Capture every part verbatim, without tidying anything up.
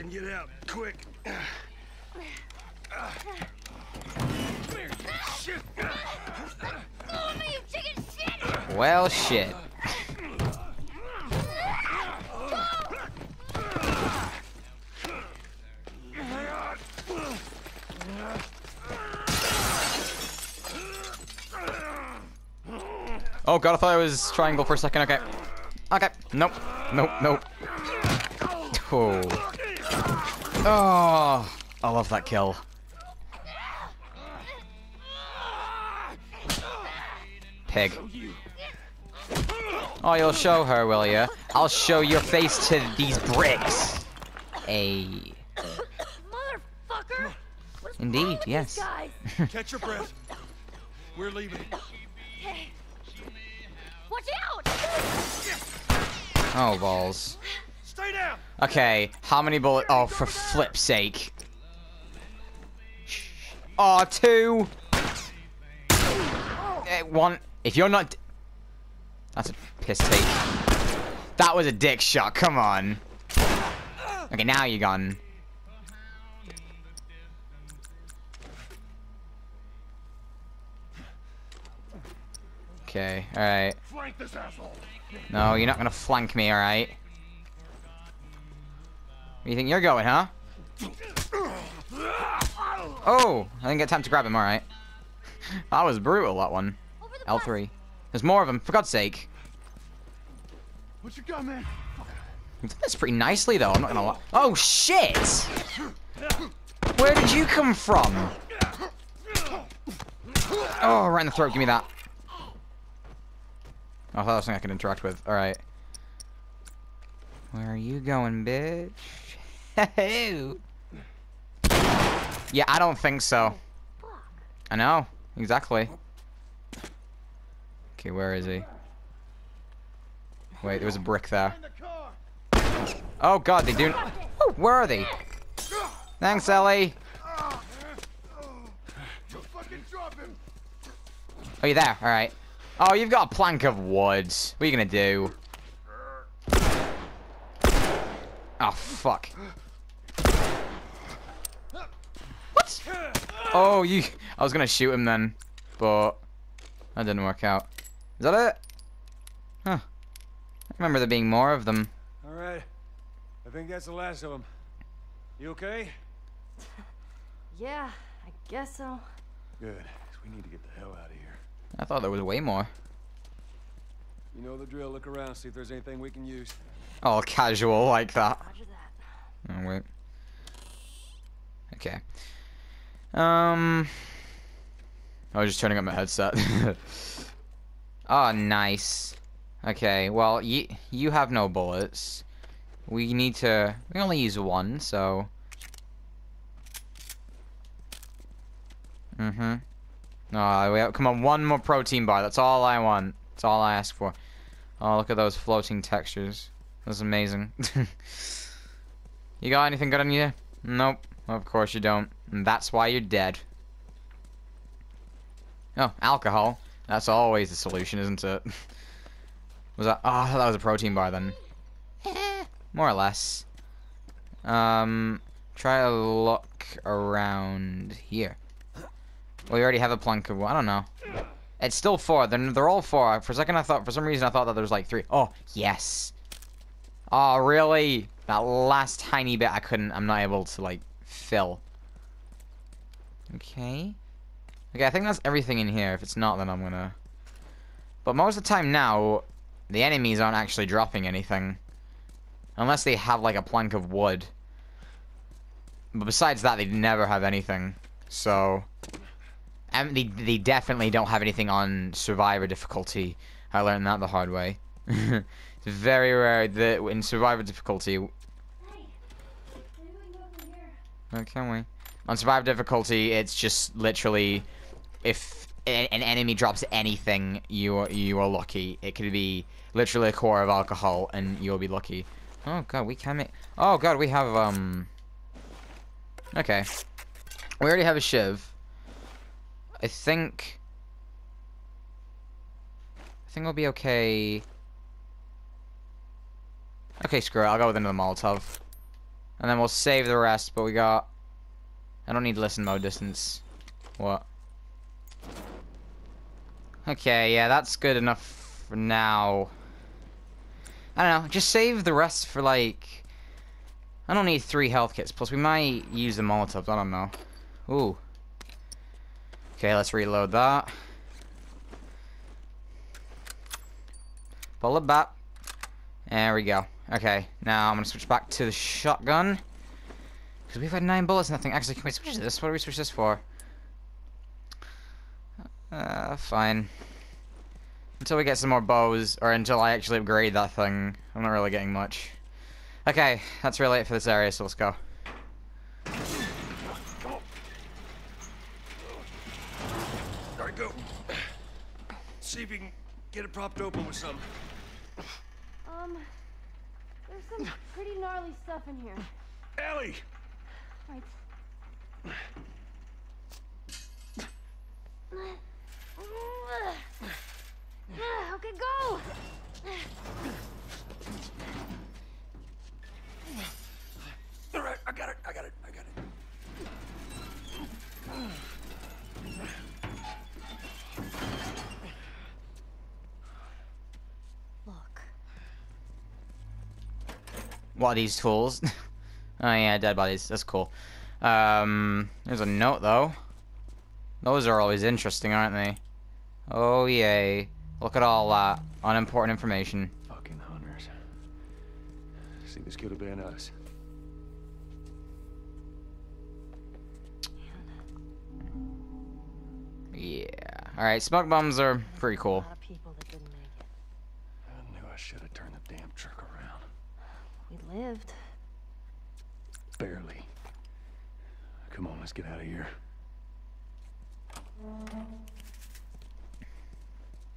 something. Get out, quick. Uh, uh, come here, shit. Oh, me, you chicken shit. Well, shit. Oh god, I thought it was triangle for a second. Okay. Okay. Nope. Nope. Nope. Oh. Oh. I love that kill. Pig. Oh, you'll show her, will you? I'll show your face to these bricks. Hey. Motherfucker. Indeed, yes. Catch your breath. We're leaving. Watch out! Oh, balls. Stay down! Okay, how many bullets? Oh, for flip's sake. Oh, two! Oh. Eh, one. If you're not... That's a piss take. That was a dick shot, come on. Okay, now you're gone. Okay, alright. No, you're not gonna flank me, alright? Where you think you're going, huh? Oh, I didn't get time to grab him, alright. That was brutal, that one. L three. There's more of them, for God's sake. What you got, man? You've done this pretty nicely, though, I'm not gonna lie. Oh, shit! Where did you come from? Oh, right in the throat, give me that. Oh, I thought that was something I could interact with. Alright. Where are you going, bitch? Yeah, I don't think so. I know. Exactly. Okay, where is he? Wait, there was a brick there. Oh, God, they do... Oh, where are they? Thanks, Ellie. Oh, you're there. Alright. Oh, you've got a plank of wood. What are you gonna do? Oh, fuck. What? Oh, you... I was gonna shoot him then, but... That didn't work out. Is that it? Huh. I remember there being more of them. Alright. I think that's the last of them. You okay? Yeah, I guess so. Good. We need to get the hell out of here. I thought there was way more. You know the drill. Look around, see if there's anything we can use. Oh, casual like that. Roger that. Oh, wait. Okay. Um. I was just turning up my headset. Oh, nice. Okay. Well, you you have no bullets. We need to. We only use one, so. Mm-hmm. No, we have, come on, one more protein bar. That's all I want. That's all I ask for. Oh, look at those floating textures. That's amazing. You got anything good on you? Nope. Of course you don't. And that's why you're dead. Oh, alcohol. That's always the solution, isn't it? Was that? Oh, I thought that was a protein bar then. More or less. Um, try to look around here. We already have a plank of wood. I don't know. It's still four. They're, they're all four. For a second, I thought... For some reason, I thought that there was, like, three. Oh, yes. Oh, really? That last tiny bit I couldn't... I'm not able to, like, fill. Okay. Okay, I think that's everything in here. If it's not, then I'm gonna... But most of the time now, the enemies aren't actually dropping anything. Unless they have, like, a plank of wood. But besides that, they never have anything. So... And they, they definitely don't have anything on Survivor difficulty. I learned that the hard way. It's very rare that in Survivor difficulty... Hey, oh, can we? On Survivor difficulty, it's just literally... If an enemy drops anything, you are, you are lucky. It could be literally a core of alcohol, and you'll be lucky. Oh, God, we can make... Oh, God, we have, um... Okay. We already have a shiv. I think... I think I'll be okay... Okay, screw it. I'll go with another Molotov. And then we'll save the rest, but we got... I don't need listen mode distance. What? Okay, yeah, that's good enough for now. I don't know, just save the rest for, like... I don't need three health kits, plus we might use the Molotovs, I don't know. Ooh. Okay, let's reload that. Pull it back. There we go. Okay, now I'm gonna switch back to the shotgun. Because we've had nine bullets and nothing. Actually, can we switch this? What do we switch this for? Uh, fine. Until we get some more bows, or until I actually upgrade that thing. I'm not really getting much. Okay, that's really it for this area, so let's go. Gotta go. See if you can get it propped open with some. Um, there's some pretty gnarly stuff in here. Ellie! Right. Okay, go! All right, I got it, I got it, I got it. Look. What are these tools? Oh yeah, dead bodies, that's cool. Um, there's a note though. Those are always interesting, aren't they? Oh yay. Look at all that unimportant information. Fucking hunters. See, this could have been us. Yeah. Alright, smoke bombs are pretty cool. I knew I should have turned the damn truck around. We lived. Barely. Come on, let's get out of here.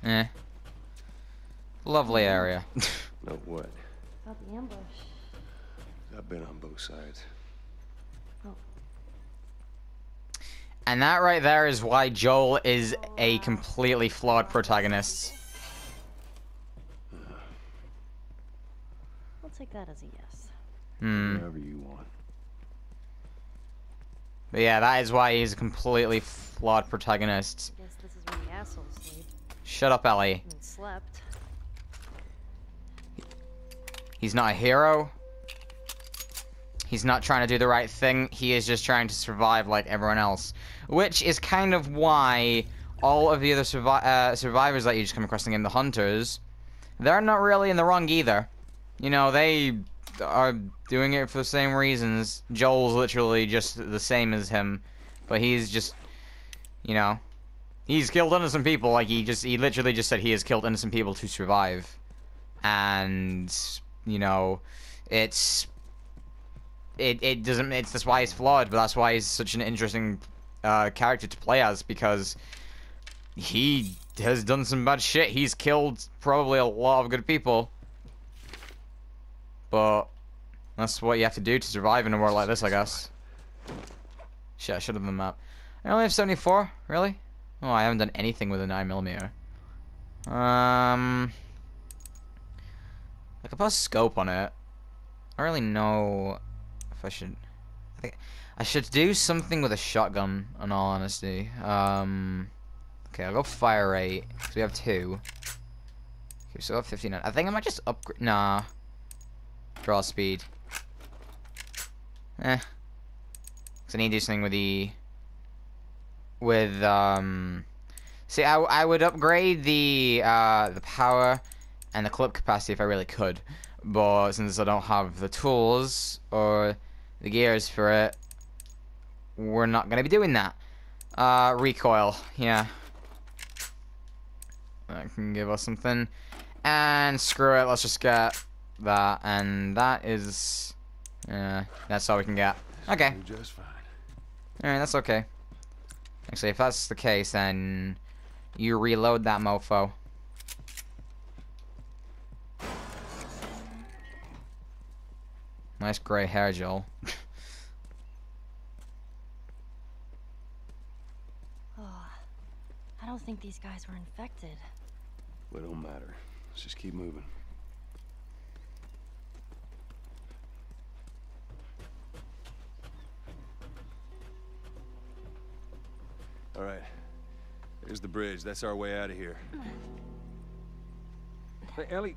Eh. Lovely area. No what? About the ambush. I've been on both sides. Oh. And that right there is why Joel is a completely flawed protagonist. I'll take that as a yes. Hmm. Whatever you want. But yeah, that is why he's a completely flawed protagonist. I guess this is where the assholes sleep. Shut up, Ellie. And slept. He's not a hero. He's not trying to do the right thing. He is just trying to survive like everyone else. Which is kind of why all of the other survi uh, survivors that you just come across in the game, the hunters, they're not really in the wrong either. You know, they are doing it for the same reasons. Joel's literally just the same as him. But he's just, you know... He's killed innocent people, like he just, he literally just said he has killed innocent people to survive. And, you know, it's, it, it doesn't, it's, that's why he's flawed, but that's why he's such an interesting uh, character to play as, because he has done some bad shit. He's killed probably a lot of good people. But that's what you have to do to survive in a world like this, I guess. Shit, I should have been mapped. I only have seventy-four, really? Oh, I haven't done anything with a nine millimeter. Um... I could put a scope on it. I don't really know if I should... I think I should do something with a shotgun, in all honesty. Um... Okay, I'll go fire rate, because we have two. Okay, so I have fifty-nine. I think I might just upgrade... Nah. Draw speed. Eh. Because I need to do something with the... With, um... See, I, I would upgrade the, uh, the power and the clip capacity if I really could. But since I don't have the tools or the gears for it, we're not going to be doing that. Uh, recoil. Yeah. That can give us something. And screw it, let's just get that. And that is... Uh, that's all we can get. Okay. Just fine. Alright, that's okay. Actually, if that's the case, then you reload that mofo. Nice gray hair, Joel. Oh, I don't think these guys were infected. It don't matter. Let's just keep moving. All right. There's the bridge. That's our way out of here. Hey, Ellie,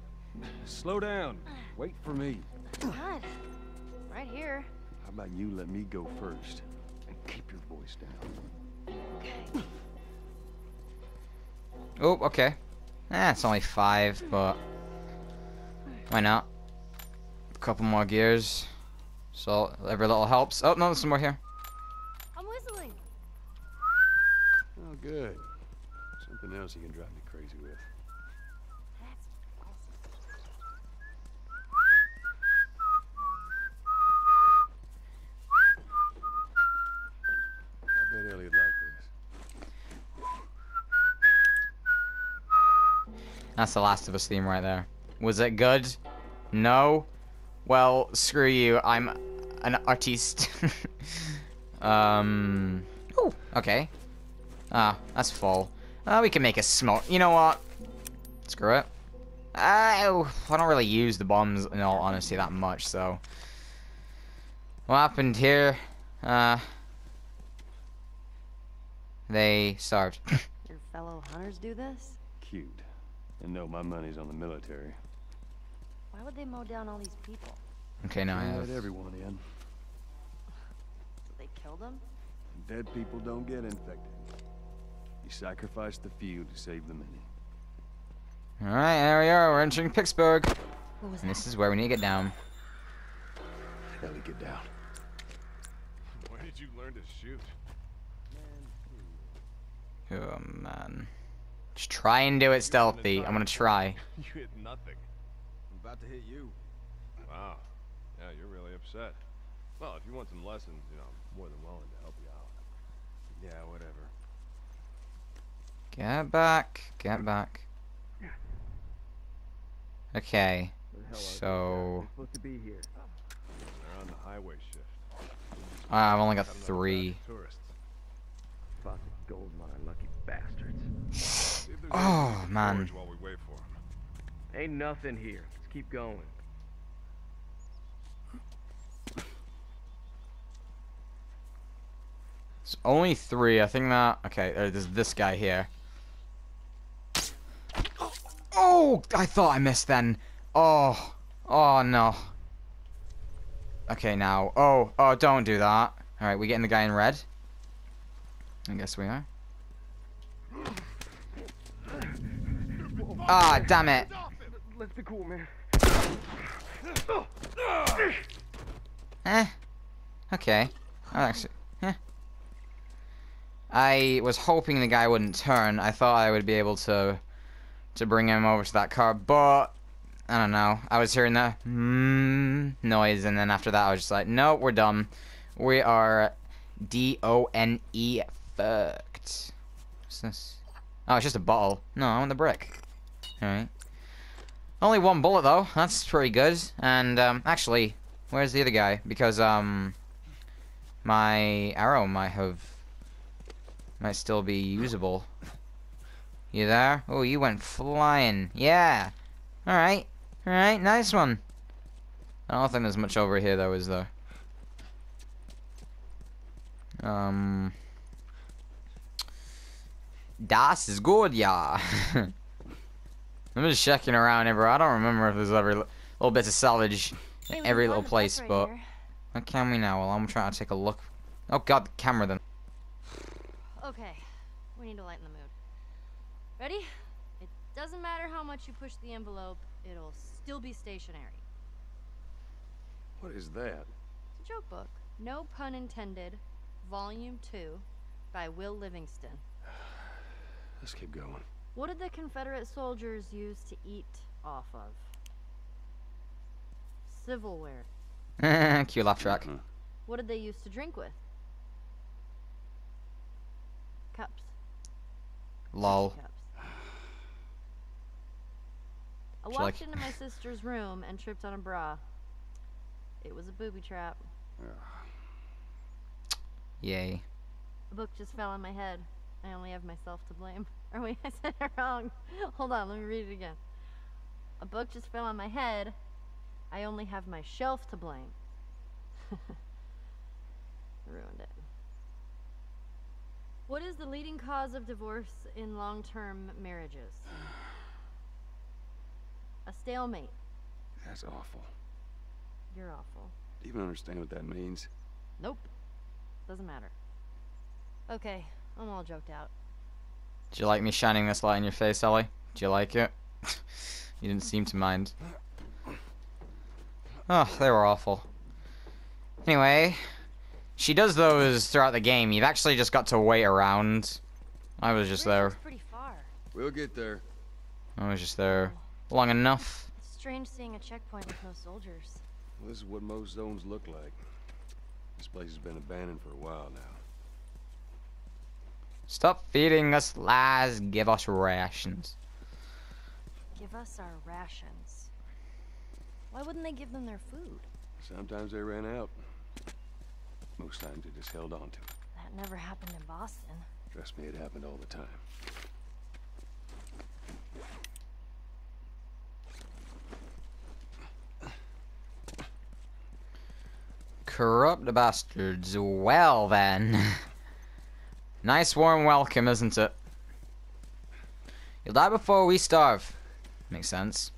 slow down. Wait for me. God, right here. How about you let me go first? And keep your voice down. Okay. Oh, okay. Eh, it's only five, but why not? A couple more gears. So every little helps. Oh, no, there's some more here. I'm whistling. Oh, good. Something else you can drive me crazy with. That's awesome. I bet Elliot liked this. That's The Last of Us theme right there. Was it good? No? Well, screw you. I'm an artiste. um. Oh, okay. Ah, that's full. Uh, we can make a smoke. You know what? Screw it. I, I don't really use the bombs in all honesty that much, so. What happened here? Uh. They starved. Your fellow hunters do this? Cute. And no, my money's on the military. Why would they mow down all these people? Okay, now I have everyone in. So they killed them? Dead people don't get infected. You sacrificed the few to save the many. Alright, there we are. We're entering Pittsburgh. And this that? is where we need to get down. Ellie, get down. Where did you learn to shoot? Oh, man. Just try and do it stealthy. I'm gonna try. You hit nothing. About to hit you. Wow. Yeah, you're really upset. Well, if you want some lessons, you know, I'm more than willing to help you out. Yeah, whatever. Get back. Get back. Okay. So. Supposed to be here. They're on the highway shift. I've only got three. Lots of gold mine, lucky bastards. Oh man. While we wait for them. Ain't nothing here. Let's keep going. It's only three. I think that. Okay, there's this guy here. Oh, I thought I missed then. Oh, oh no. Okay, now. Oh, oh, don't do that. All right, we getting the guy in red. I guess we are. Ah, oh, damn it. Let's be cool, man. Eh. Okay. I actually. Eh. I was hoping the guy wouldn't turn. I thought I would be able to to bring him over to that car, but I don't know. I was hearing the mm, noise, and then after that, I was just like, no, we're done. We are D O N E fucked. What's this? Oh, it's just a bottle. No, I want the brick. All right. Only one bullet though, that's pretty good. And um, actually, where's the other guy? Because um, my arrow might have, might still be usable. You there? Oh, you went flying. Yeah. All right. All right. Nice one. I don't think there's much over here though, is there? Um. Das is good, yeah. I'm just checking around everywhere. I don't remember if there's every little bit of salvage in every little place, but what can we now? Well, I'm trying to take a look. Oh god, the camera then. Okay, we need to lighten the mood. Ready? It doesn't matter how much you push the envelope, it'll still be stationary. What is that? It's a joke book. No pun intended. Volume two by Will Livingston. Let's keep going. What did the Confederate soldiers use to eat off of? Civilware. Cue laugh track. Mm-hmm. What did they use to drink with? Cups. Lol. Cups. I walked like... into my sister's room and tripped on a bra. It was a booby trap. Yay. The book just fell on my head. I only have myself to blame. Or wait, I said it wrong. Hold on, let me read it again. A book just fell on my head. I only have my shelf to blame. Ruined it. What is the leading cause of divorce in long-term marriages? A stalemate. That's awful. You're awful. Do you even understand what that means? Nope. Doesn't matter. Okay, I'm all joked out. Do you like me shining this light in your face, Ellie? Do you like it? You didn't seem to mind. Oh, they were awful. Anyway, she does those throughout the game. You've actually just got to wait around. I was just there. Pretty far. We'll get there. I was just there long enough. It's strange seeing a checkpoint with no soldiers. Well, this is what most zones look like. This place has been abandoned for a while now. Stop feeding us lies. Give us rations. Give us our rations. Why wouldn't they give them their food? Sometimes they ran out. Most times they just held on to it. That never happened in Boston. Trust me, it happened all the time. Corrupt bastards. Well then. Nice warm welcome, isn't it? You'll die before we starve. Makes sense.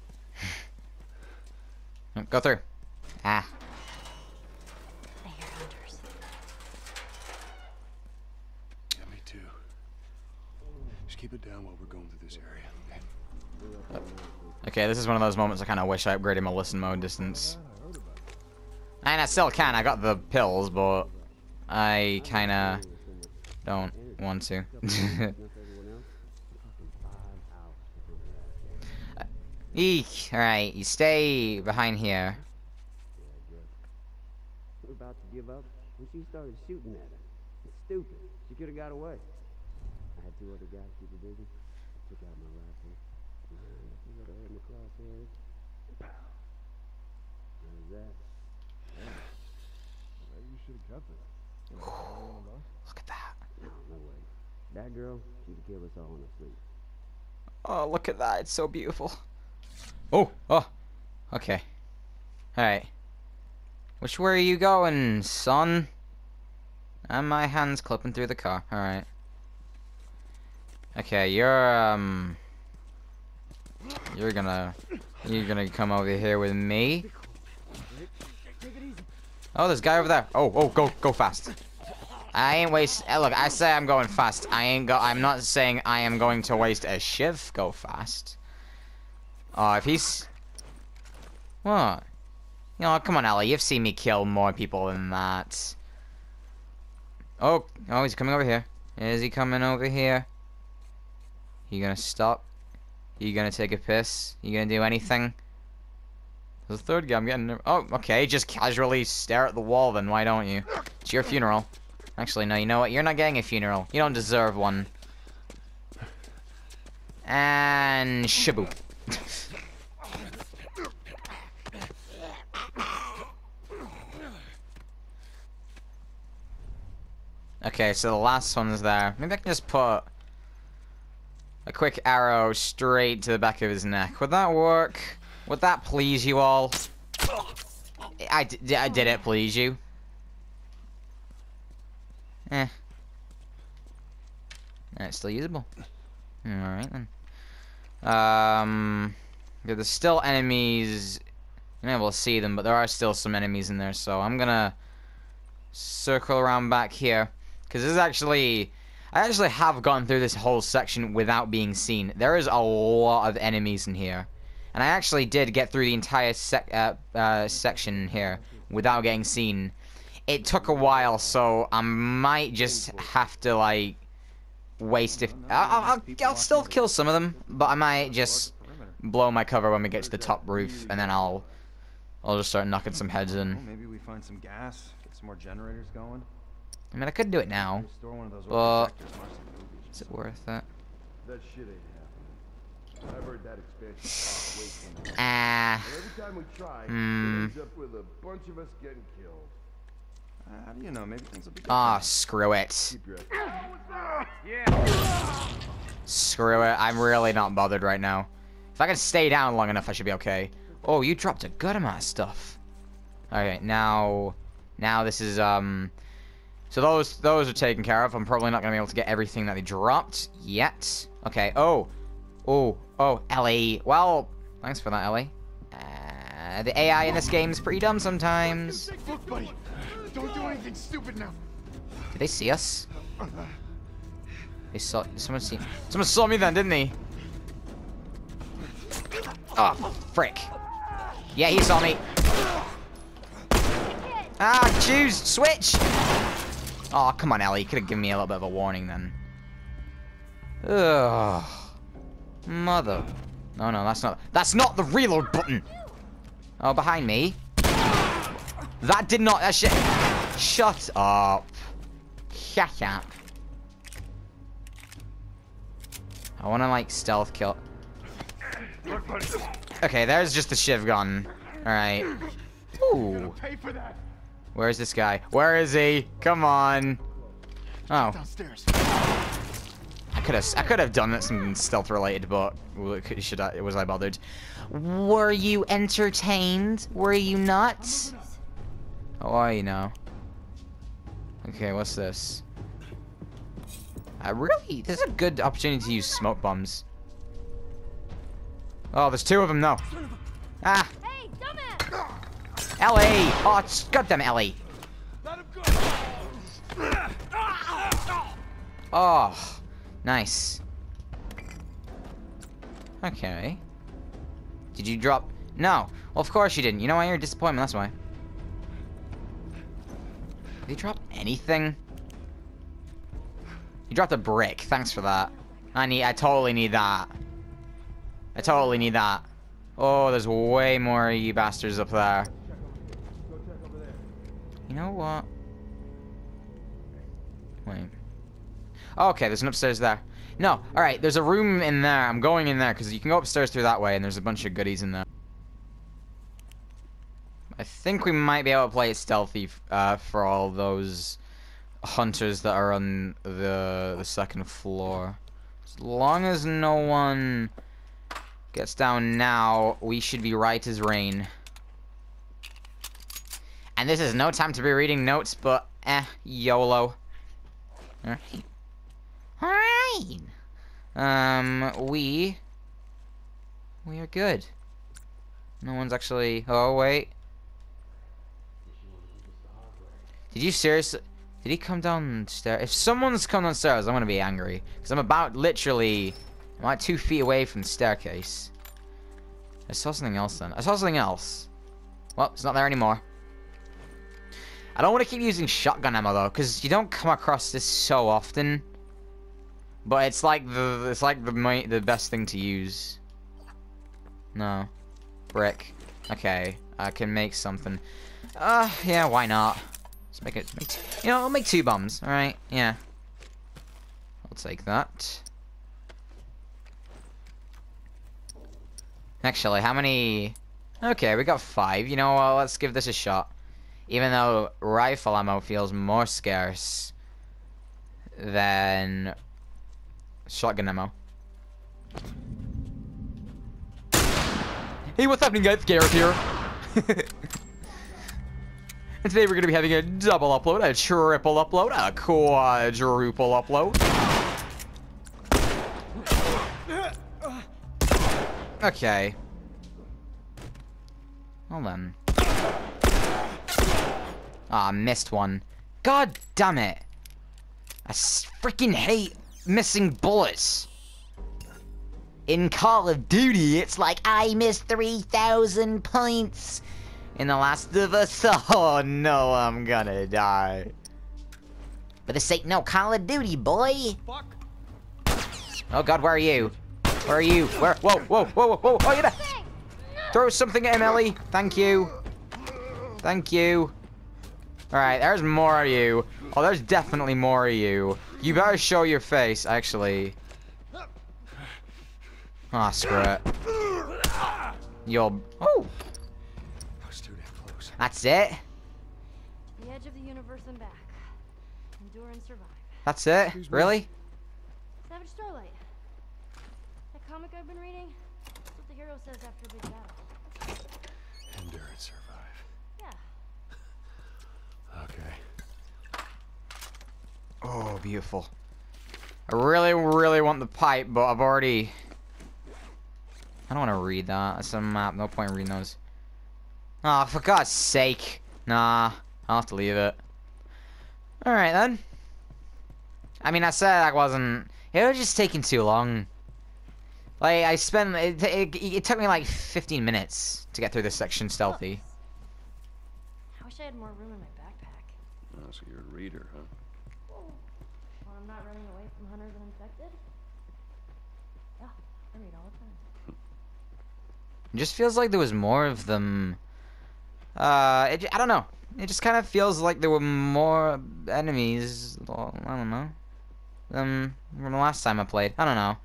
Go through. Ah. I hear hunters. Yeah, me too. Just keep it down while we're going through this area. Okay, okay this is one of those moments I kind of wish I upgraded my listen mode distance. And I still can, I got the pills, but I kinda don't want to. Eek, alright, you stay behind here. We're about to give up when she started shooting at us. It's stupid. She could have got away. I had two other guys keep her busy. Took out my rifle. You got her in the crosshairs. What was that? You should have kept it. Look at that. No, no way. That girl, she'd kill us all in her sleep. Oh, look at that. It's so beautiful. Oh, oh. Okay. Alright. Which way are you going, son? And my hand's clipping through the car. Alright. Okay, you're, um... You're gonna... You're gonna come over here with me. Oh, there's a guy over there. Oh, oh, go, go fast. I ain't waste... Look, I say I'm going fast. I ain't go... I'm not saying I am going to waste a shiv. Go fast. Oh, if he's... What? You know, come on, Ellie. You've seen me kill more people than that. Oh, oh, he's coming over here. Is he coming over here? You gonna stop? You gonna take a piss? You gonna do anything? There's a third guy. I'm getting... Oh, okay. Just casually stare at the wall then. Why don't you? It's your funeral. Actually, no, you know what? You're not getting a funeral. You don't deserve one. And... Shabu. Okay, so the last one's there. Maybe I can just put... a quick arrow straight to the back of his neck. Would that work? Would that please you all? I, d I did it please you? Eh. It's still usable. Alright then. Um, yeah, there's still enemies. You're not able to see them, but there are still some enemies in there, so I'm gonna circle around back here. Because this is actually... I actually have gone through this whole section without being seen. There is a lot of enemies in here. And I actually did get through the entire sec uh, uh, section here without getting seen. It took a while, so I might just have to, like, waste it. I'll, I'll, I'll still kill some of them, but I might just blow my cover when we get to the top roof, and then I'll I'll just start knocking some heads in. Maybe we find some gas, get some more generators going. I mean, I could do it now, but is it worth it? That shit ain't happening. I've heard that expression. Ah. Every time we try, it ends up with a bunch of us getting killed. How do you know? Maybe things will be ah, screw it. Screw it. I'm really not bothered right now. If I can stay down long enough, I should be okay. Oh, you dropped a good amount of stuff. Okay, now... Now this is, um... So those those are taken care of. I'm probably not going to be able to get everything that they dropped yet. Okay. Oh. Oh. Oh, Ellie. Well, thanks for that, Ellie. Uh, the A I in this game is pretty dumb sometimes. Look, buddy. Don't do anything stupid now. Did they see us? They saw... Someone, see, someone saw me then, didn't they? Oh, frick. Yeah, he saw me. Ah, choose! Switch! Oh, come on, Ellie. You could have given me a little bit of a warning then. Ugh. Mother. No, no, that's not... That's not the reload button! Oh, behind me. That did not... That shit... Shut up. Shut up. I want to, like, stealth kill. Okay, there's just the shiv gun. Alright. Ooh. Where's this guy? Where is he? Come on. Oh. I could have I could have done it, something stealth related, but should I, was I bothered? Were you entertained? Were you not? How are you now? Okay, what's this? I really... This is a good opportunity to use smoke bombs. Oh, there's two of them, though. Ah! Hey, dumbass! Ellie! Oh, it's goddamn Ellie! Let him go. Oh, nice. Okay. Did you drop? No. Well, of course you didn't. You know why? You're a disappointment. That's why. Did he drop anything? You dropped a brick. Thanks for that. I need. I totally need that. I totally need that. Oh, there's way more of you bastards up there. You know what? Wait. Okay, there's an upstairs there. No, all right. There's a room in there. I'm going in there because you can go upstairs through that way, and there's a bunch of goodies in there. I think we might be able to play it stealthy uh, for all those hunters that are on the the second floor. As long as no one gets down now, we should be right as rain. And this is no time to be reading notes, but eh, YOLO. Alright. Alright! Um, we... We are good. No one's actually... Oh, wait. Did you seriously... Did he come downstairs? If someone's come downstairs, I'm gonna be angry. Because I'm about literally... I'm like two feet away from the staircase. I saw something else then. I saw something else. Well, it's not there anymore. I don't want to keep using shotgun ammo though, because you don't come across this so often. But it's like the it's like the my, the best thing to use. No, brick. Okay, I can make something. Uh, yeah, why not? Let's make it. Make you know, I'll make two bombs. All right, yeah. I'll take that. Actually, how many... Okay, we got five. You know what? Let's give this a shot. Even though rifle ammo feels more scarce than shotgun ammo. Hey, what's happening, guys? Garrett here. And today we're going to be having a double upload, a triple upload, a quadruple upload. Okay. Well then. Ah, oh, missed one. God damn it! I freaking hate missing bullets. In Call of Duty, it's like I missed three thousand points. In The Last of Us, oh no, I'm gonna die. But this ain't no Call of Duty, boy. Fuck. Oh God, where are you? Where are you? Where? Whoa, whoa, whoa, whoa, whoa. Oh, yeah. Throw something at him, Ellie. Thank you. Thank you. Alright, there's more of you. Oh, there's definitely more of you. You better show your face, actually. Ah, oh, screw it. You'll... Oh! That's it? The edge of the universe and back. Endure and survive. That's it? Really? Savage Starlight. Comic I've been reading. That's what the hero says after a big battle. Endure and survive. Yeah. Okay. so beautiful. I really, really want the pipe, but I've already... I don't want to read that. That's a map. No point in reading those. Ah, oh, for God's sake. Nah, I'll have to leave it. Alright, then. I mean, I said I wasn't... It was just taking too long. Like, I spent... It, it, it took me like fifteen minutes to get through this section stealthy. I wish I had more room in my backpack. Oh, so you're a reader, huh? Well, I'm not running away from hunters and infected. Yeah, I read all the time. It just feels like there was more of them. Uh, it, I don't know. It just kind of feels like there were more enemies. I don't know. Um, from the last time I played. I don't know.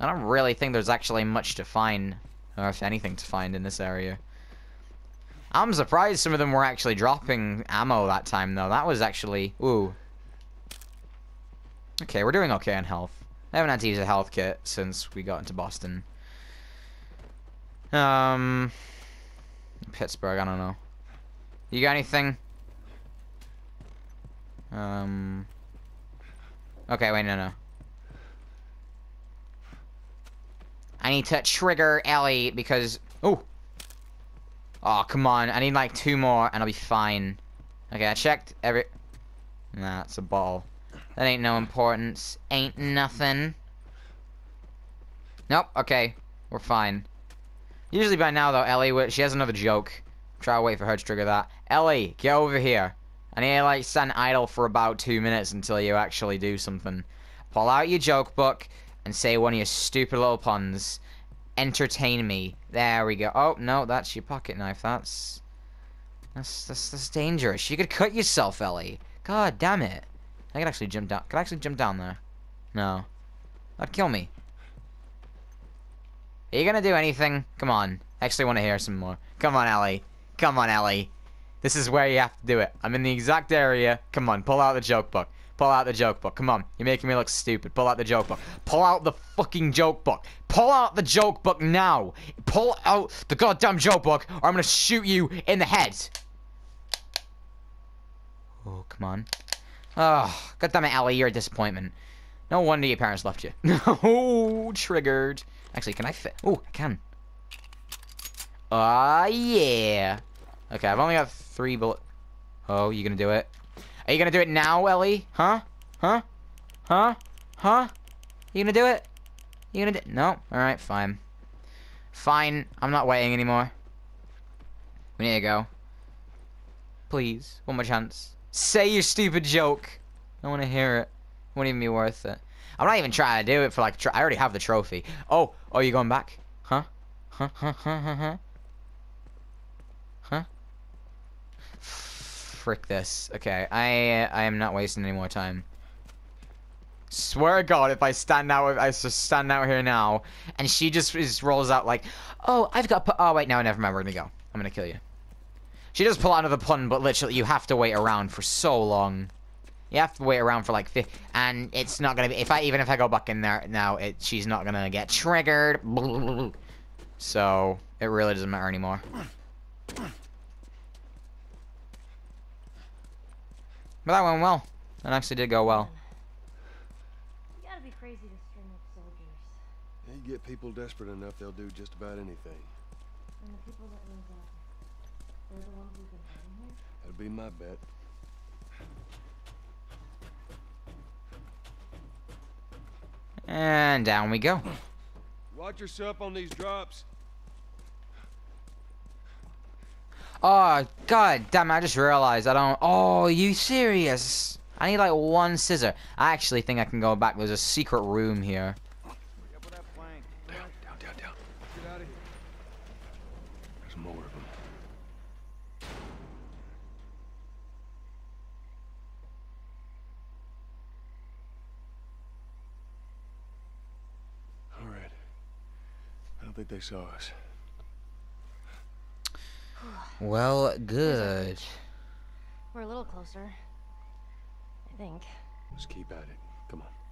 I don't really think there's actually much to find, or if anything to find in this area. I'm surprised some of them were actually dropping ammo that time, though. That was actually... Ooh. Okay, we're doing okay on health. I haven't had to use a health kit since we got into Boston. Um, Pittsburgh, I don't know. You got anything? Um, okay, wait, no, no. I need to trigger Ellie because, oh. Oh, come on, I need like two more and I'll be fine. Okay, I checked every, nah, it's a ball. That ain't no importance, ain't nothing. Nope, okay, we're fine. Usually by now, though, Ellie, she has another joke. Try to wait for her to trigger that. Ellie, get over here. I need to, like, stand idle for about two minutes until you actually do something. Pull out your joke book and say one of your stupid little puns. Entertain me. There we go. Oh, no, that's your pocket knife. That's... That's, that's, that's dangerous. You could cut yourself, Ellie. God damn it. I could actually jump down. Could I actually jump down there? No. That'd kill me. Are you gonna do anything? Come on. I actually want to hear some more. Come on, Ellie. Come on, Ellie. This is where you have to do it. I'm in the exact area. Come on, pull out the joke book. Pull out the joke book. Come on. You're making me look stupid. Pull out the joke book. Pull out the fucking joke book. Pull out the joke book now. Pull out the goddamn joke book, or I'm gonna shoot you in the head. Oh, come on. Oh, goddamn it, Ellie. You're a disappointment. No wonder your parents left you. Oh, triggered. Actually, can I fit? Oh, I can. Ah, uh, yeah. Okay, I've only got three bullets. Oh, you gonna do it? Are you gonna do it now, Ellie? Huh? Huh? Huh? Huh? You gonna do it? You gonna do? No. All right, fine. Fine. I'm not waiting anymore. We need to go. Please, one more chance. Say your stupid joke. I want to hear it. It won't even be worth it. I'm not even trying to do it for like. I already have the trophy. Oh, oh, you going back? Huh? Huh? Huh? Huh? Huh? Huh? Huh? Frick this. Okay, I I am not wasting any more time. Swear to God, if I stand out, if I just stand out here now, and she just, just rolls out like, oh, I've got. Oh wait, no, never mind. We're gonna go. I'm gonna kill you. She does pull out another pun, but literally, you have to wait around for so long. You have to wait around for like fifty, and it's not gonna be. If I even if I go back in there now, it she's not gonna get triggered. So it really doesn't matter anymore. But that went well. That actually did go well. You gotta be crazy to string up soldiers. And you get people desperate enough, they'll do just about anything. And the people that live out, they're the ones who've been hiding here. That'd be my bet. And down we go. Watch yourself on these drops. Oh, God damn it, I just realized I don't... Oh, you serious? I need like one scissor. I actually think I can go back. There's a secret room here. Down, down, down, down. Get out of here. There's more of them. I think they saw us. Well, good. We're a little closer, I think. Let's keep at it. Come on.